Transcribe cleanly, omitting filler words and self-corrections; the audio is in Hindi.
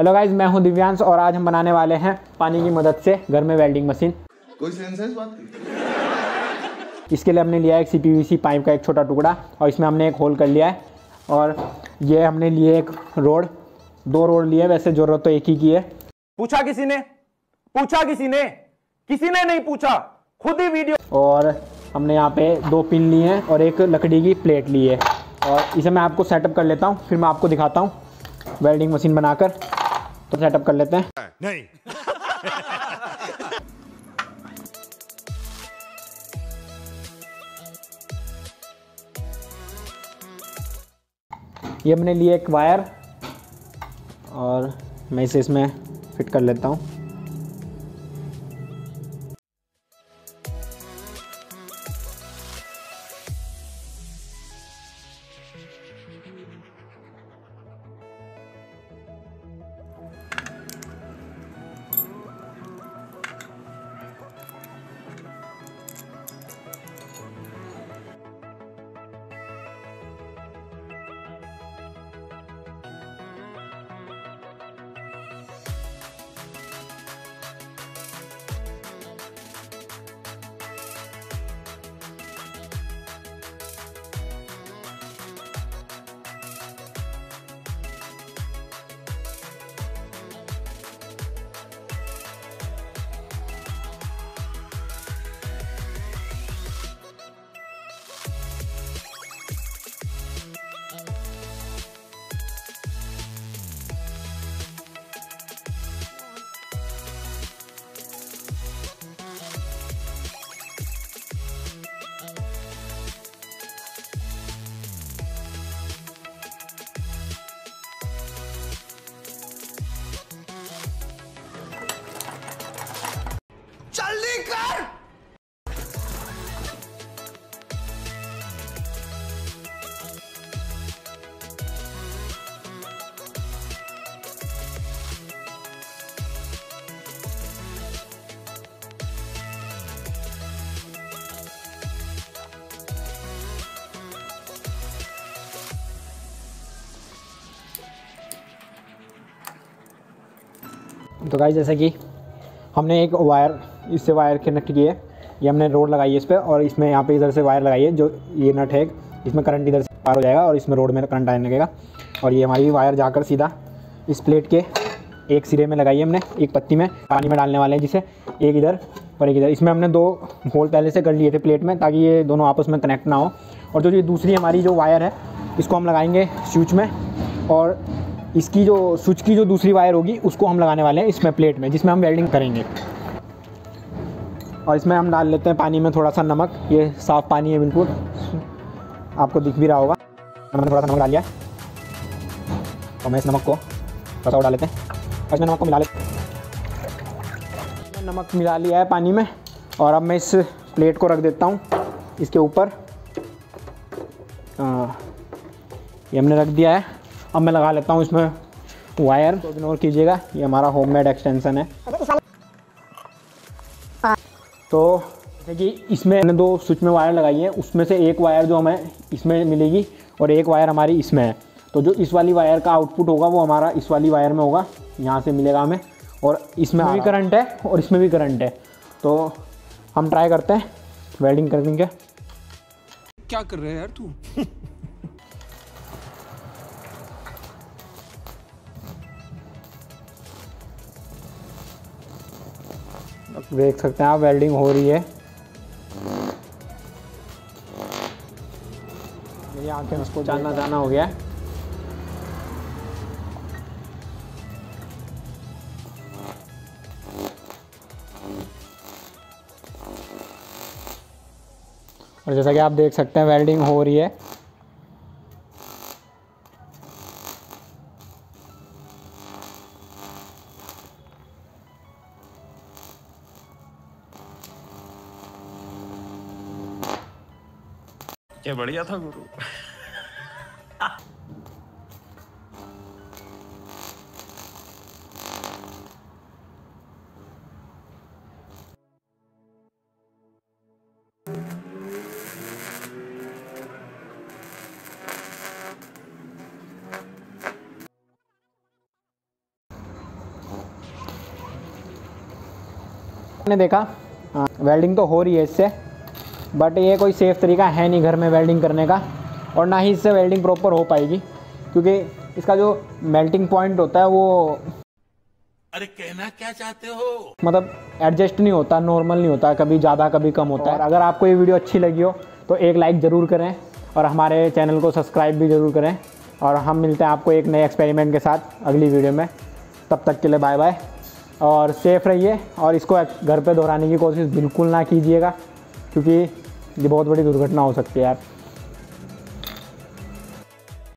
हेलो गाइज, मैं हूं दिव्यांश और आज हम बनाने वाले हैं पानी की मदद से घर में वेल्डिंग मशीन। कोई सेंस है इस बात की? इसके लिए हमने लिया है एक CPVC पाइप का एक छोटा टुकड़ा और इसमें हमने एक होल कर लिया है और ये हमने लिए एक रोड, दो रोड लिए। वैसे जरूरत तो एक ही की है। पूछा किसी ने नहीं पूछा, खुद ही वीडियो। और हमने यहाँ पे दो पिन लिए हैं और एक लकड़ी की प्लेट ली है और इसे मैं आपको सेटअप कर लेता हूँ, फिर मैं आपको दिखाता हूँ वेल्डिंग मशीन बनाकर। तो सेटअप कर लेते हैं। नहीं ये हमने लिए एक वायर और मैं इसे इसमें फिट कर लेता हूँ। तो गाइस, जैसे कि हमने एक वायर, इससे वायर कनेक्ट किए, ये हमने रोड लगाई है इस पर और इसमें यहाँ पे इधर से वायर लगाई है। जो ये नट है, इसमें करंट इधर से पार हो जाएगा और इसमें रोड में करंट आने लगेगा। और ये हमारी वायर जाकर सीधा इस प्लेट के एक सिरे में लगाई है हमने, एक पत्ती में पानी में डालने वाले हैं, जिसे एक इधर और एक इधर। इसमें हमने दो होल पहले से कर लिए थे प्लेट में ताकि ये दोनों आपस में कनेक्ट ना हो। और जो ये दूसरी हमारी जो वायर है, इसको हम लगाएंगे स्विच में और इसकी जो स्विच की जो दूसरी वायर होगी उसको हम लगाने वाले हैं इसमें प्लेट में, जिसमें हम वेल्डिंग करेंगे। और इसमें हम डाल लेते हैं पानी में थोड़ा सा नमक। ये साफ़ पानी है, बिल्कुल आपको दिख भी रहा होगा। हमने थोड़ा सा नमक डाल लिया और मैं इस नमक को थोड़ा सा डाल लेते हैं और इसमें नमक को मिला लेते। नमक मिला लिया है पानी में और अब मैं इस प्लेट को रख देता हूँ इसके ऊपर। ये हमने रख दिया है। अब मैं लगा लेता हूँ इसमें वायर, तो इग्नोर कीजिएगा, ये हमारा होममेड एक्सटेंशन है। तो जैसे कि इसमें हमने दो स्विच में वायर लगाई है, उसमें से एक वायर जो हमें इसमें मिलेगी और एक वायर हमारी इसमें है। तो जो इस वाली वायर का आउटपुट होगा वो हमारा इस वाली वायर में होगा, यहाँ से मिलेगा हमें। और इसमें भी करंट है और इसमें भी करंट है। तो हम ट्राई करते हैं वेल्डिंग करने के। क्या कर रहे हैं यार तू? देख सकते हैं आप, वेल्डिंग हो रही है। मेरी आंखें उसको जाना जाना हो गया है। और जैसा कि आप देख सकते हैं वेल्डिंग हो रही है। क्या बढ़िया था गुरु। आपने देखा वेल्डिंग तो हो रही है इससे, बट ये कोई सेफ़ तरीका है नहीं घर में वेल्डिंग करने का, और ना ही इससे वेल्डिंग प्रॉपर हो पाएगी, क्योंकि इसका जो मेल्टिंग पॉइंट होता है वो अरे कहना क्या चाहते हो, मतलब एडजस्ट नहीं होता, नॉर्मल नहीं होता, कभी ज़्यादा कभी कम होता है। अगर आपको ये वीडियो अच्छी लगी हो तो एक लाइक ज़रूर करें और हमारे चैनल को सब्सक्राइब भी ज़रूर करें, और हम मिलते हैं आपको एक नए एक्सपेरिमेंट के साथ अगली वीडियो में। तब तक के लिए बाय बाय और सेफ़ रहिए, और इसको घर पे दोहराने की कोशिश बिल्कुल ना कीजिएगा, क्योंकि ये बहुत बड़ी दुर्घटना हो सकती है यार।